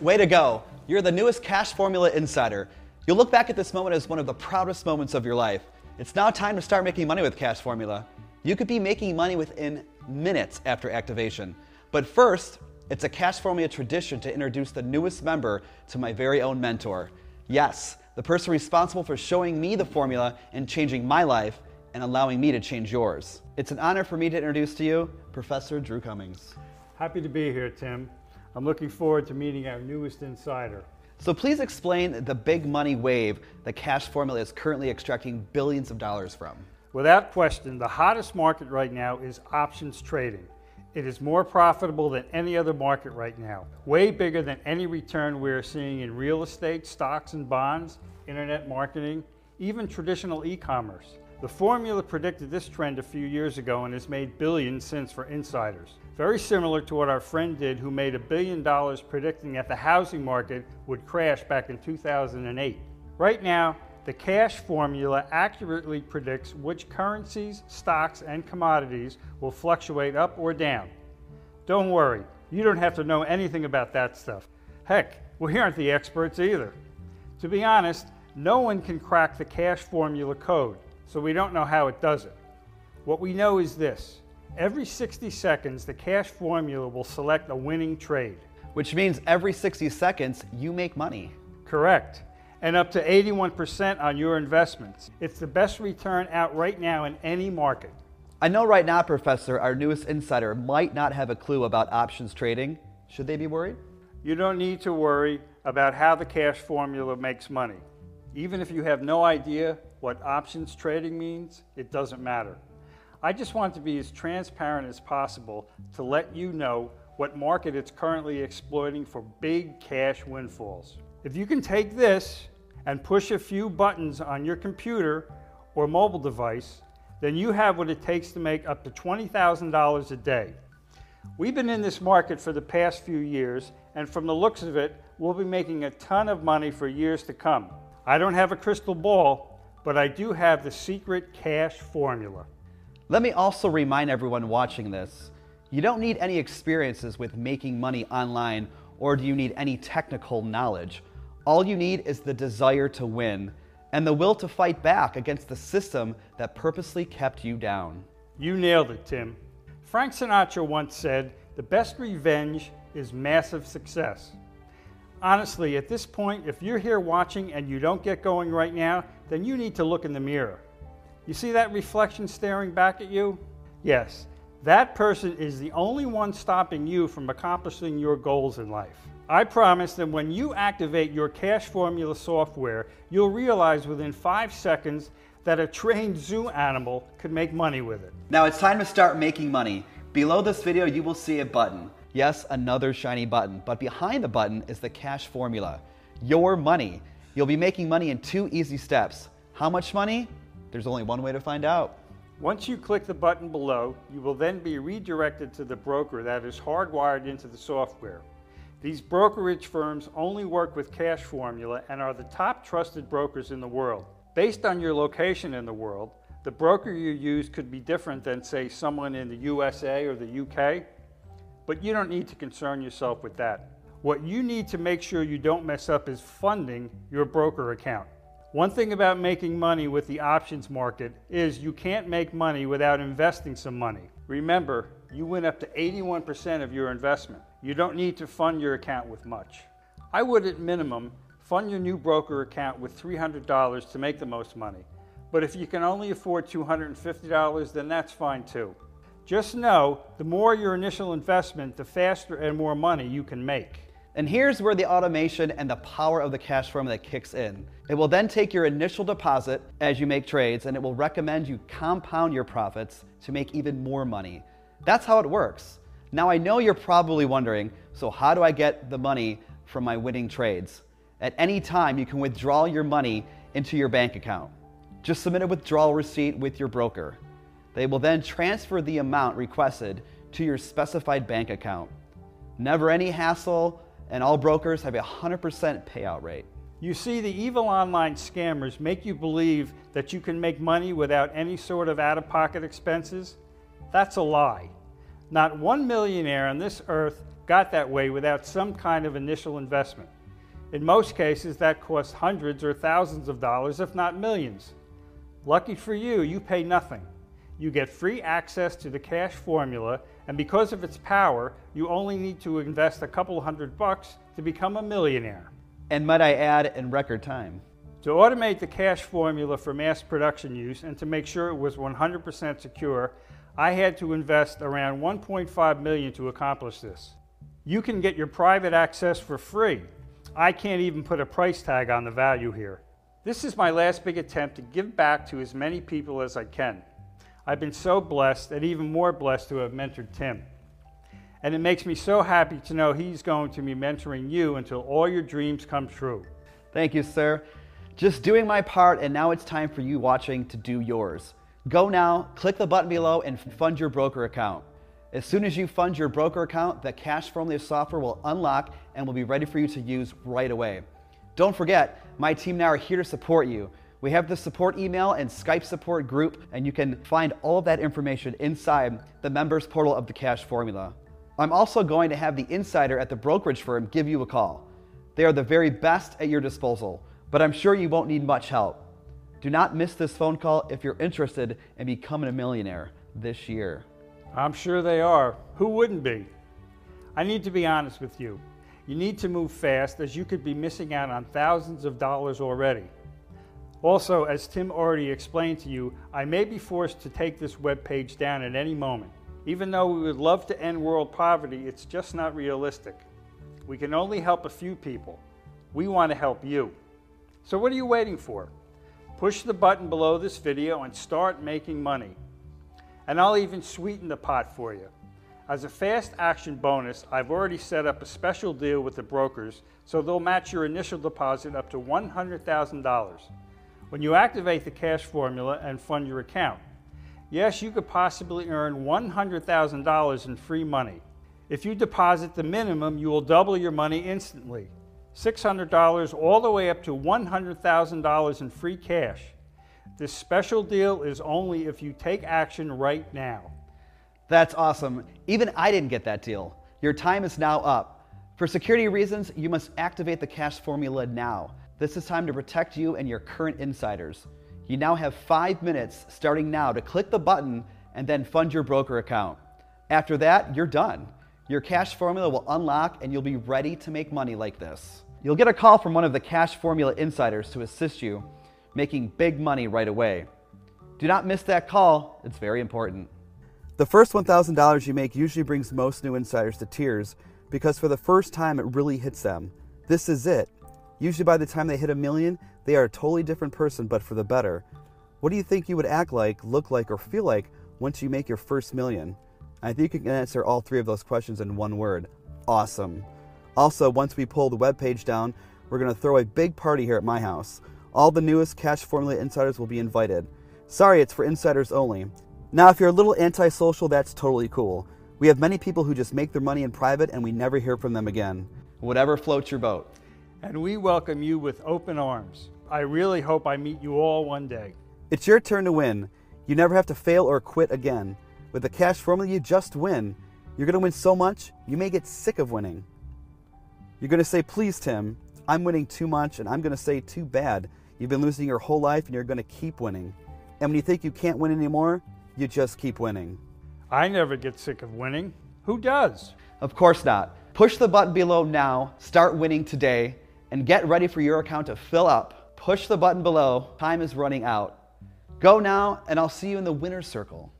Way to go. You're the newest Cash Formula insider. You'll look back at this moment as one of the proudest moments of your life. It's now time to start making money with Cash Formula. You could be making money within minutes after activation. But first, it's a Cash Formula tradition to introduce the newest member to my very own mentor. Yes, the person responsible for showing me the formula and changing my life and allowing me to change yours. It's an honor for me to introduce to you, Professor Drew Cummings. Happy to be here, Tim. I'm looking forward to meeting our newest insider. So please explain the big money wave the Cash Formula is currently extracting billions of dollars from. Without question, the hottest market right now is options trading. It is more profitable than any other market right now, way bigger than any return we're seeing in real estate, stocks and bonds, internet marketing, even traditional e-commerce. The formula predicted this trend a few years ago and has made billions since for insiders. Very similar to what our friend did who made $1 billion predicting that the housing market would crash back in 2008. Right now, the Cash Formula accurately predicts which currencies, stocks, and commodities will fluctuate up or down. Don't worry, you don't have to know anything about that stuff. Heck, we aren't the experts either. To be honest, no one can crack the Cash Formula code, so we don't know how it does it. What we know is this: every 60 seconds, the Cash Formula will select a winning trade. Which means every 60 seconds, you make money. Correct. And up to 81% on your investments. It's the best return out right now in any market. I know right now, Professor, our newest insider might not have a clue about options trading. Should they be worried? You don't need to worry about how the Cash Formula makes money. Even if you have no idea what options trading means, it doesn't matter. I just want to be as transparent as possible to let you know what market it's currently exploiting for big cash windfalls. If you can take this and push a few buttons on your computer or mobile device, then you have what it takes to make up to $20,000 a day. We've been in this market for the past few years, and from the looks of it, we'll be making a ton of money for years to come. I don't have a crystal ball, but I do have the secret Cash Formula. Let me also remind everyone watching this, you don't need any experiences with making money online, or do you need any technical knowledge. All you need is the desire to win and the will to fight back against the system that purposely kept you down. You nailed it, Tim. Frank Sinatra once said, "The best revenge is massive success." Honestly, at this point, if you're here watching and you don't get going right now, then you need to look in the mirror. You see that reflection staring back at you? Yes. That person is the only one stopping you from accomplishing your goals in life. I promise that when you activate your Cash Formula software, you'll realize within 5 seconds that a trained zoo animal could make money with it. Now it's time to start making money. Below this video, you will see a button. Yes, another shiny button, but behind the button is the Cash Formula, your money. You'll be making money in 2 easy steps. How much money? There's only one way to find out. Once you click the button below, you will then be redirected to the broker that is hardwired into the software. These brokerage firms only work with Cash Formula and are the top trusted brokers in the world. Based on your location in the world, the broker you use could be different than, say, someone in the USA or the UK, but you don't need to concern yourself with that. What you need to make sure you don't mess up is funding your broker account. One thing about making money with the options market is you can't make money without investing some money. Remember, you win up to 81% of your investment. You don't need to fund your account with much. I would, at minimum, fund your new broker account with $300 to make the most money. But if you can only afford $250, then that's fine too. Just know, the more your initial investment, the faster and more money you can make. And here's where the automation and the power of the Cash Formula kicks in. It will then take your initial deposit as you make trades, and it will recommend you compound your profits to make even more money. That's how it works. Now I know you're probably wondering, so how do I get the money from my winning trades? At any time, you can withdraw your money into your bank account. Just submit a withdrawal receipt with your broker. They will then transfer the amount requested to your specified bank account. Never any hassle, and all brokers have a 100% payout rate. You see, the evil online scammers make you believe that you can make money without any sort of out-of-pocket expenses. That's a lie. Not one millionaire on this earth got that way without some kind of initial investment. In most cases, that costs hundreds or thousands of dollars, if not millions. Lucky for you, you pay nothing. You get free access to the cash formula, and because of its power, you only need to invest a couple $100 to become a millionaire. And might I add, in record time. To automate the cash formula for mass production use and to make sure it was 100% secure, I had to invest around $1.5 million to accomplish this. You can get your private access for free. I can't even put a price tag on the value here. This is my last big attempt to give back to as many people as I can. I've been so blessed, and even more blessed to have mentored Tim. And it makes me so happy to know he's going to be mentoring you until all your dreams come true. Thank you, sir. Just doing my part, and now it's time for you watching to do yours. Go now, click the button below, and fund your broker account. As soon as you fund your broker account, the Cash Formula software will unlock and will be ready for you to use right away. Don't forget, my team now are here to support you. We have the support email and Skype support group, and you can find all of that information inside the members portal of the Cash Formula. I'm also going to have the insider at the brokerage firm give you a call. They are the very best at your disposal, but I'm sure you won't need much help. Do not miss this phone call if you're interested in becoming a millionaire this year. I'm sure they are. Who wouldn't be? I need to be honest with you. You need to move fast, as you could be missing out on thousands of dollars already. Also, as Tim already explained to you, I may be forced to take this webpage down at any moment. Even though we would love to end world poverty, it's just not realistic. We can only help a few people. We want to help you. So what are you waiting for? Push the button below this video and start making money. And I'll even sweeten the pot for you. As a fast action bonus, I've already set up a special deal with the brokers, so they'll match your initial deposit up to $100,000 when you activate the cash formula and fund your account. Yes, you could possibly earn $100,000 in free money. If you deposit the minimum, you will double your money instantly. $600 all the way up to $100,000 in free cash. This special deal is only if you take action right now. That's awesome. Even I didn't get that deal. Your time is now up. For security reasons, you must activate the cash formula now. This is time to protect you and your current insiders. You now have 5 minutes starting now to click the button and then fund your broker account. After that, you're done. Your cash formula will unlock and you'll be ready to make money like this. You'll get a call from one of the cash formula insiders to assist you making big money right away. Do not miss that call. It's very important. The first $1,000 you make usually brings most new insiders to tears because for the first time it really hits them. This is it. Usually by the time they hit $1 million, they are a totally different person, but for the better. What do you think you would act like, look like, or feel like once you make your first $1 million? I think you can answer all three of those questions in one word: awesome. Also, once we pull the webpage down, we're going to throw a big party here at my house. All the newest Cash Formula insiders will be invited. Sorry, it's for insiders only. Now, if you're a little antisocial, that's totally cool. We have many people who just make their money in private and we never hear from them again. Whatever floats your boat. And we welcome you with open arms. I really hope I meet you all one day. It's your turn to win. You never have to fail or quit again. With the cash formula, you just win. You're going to win so much, you may get sick of winning. You're going to say, please, Tim, I'm winning too much, and I'm going to say, too bad. You've been losing your whole life, and you're going to keep winning. And when you think you can't win anymore, you just keep winning. I never get sick of winning. Who does? Of course not. Push the button below now, start winning today, and get ready for your account to fill up. Push the button below. Time is running out. Go now, and I'll see you in the winner's circle.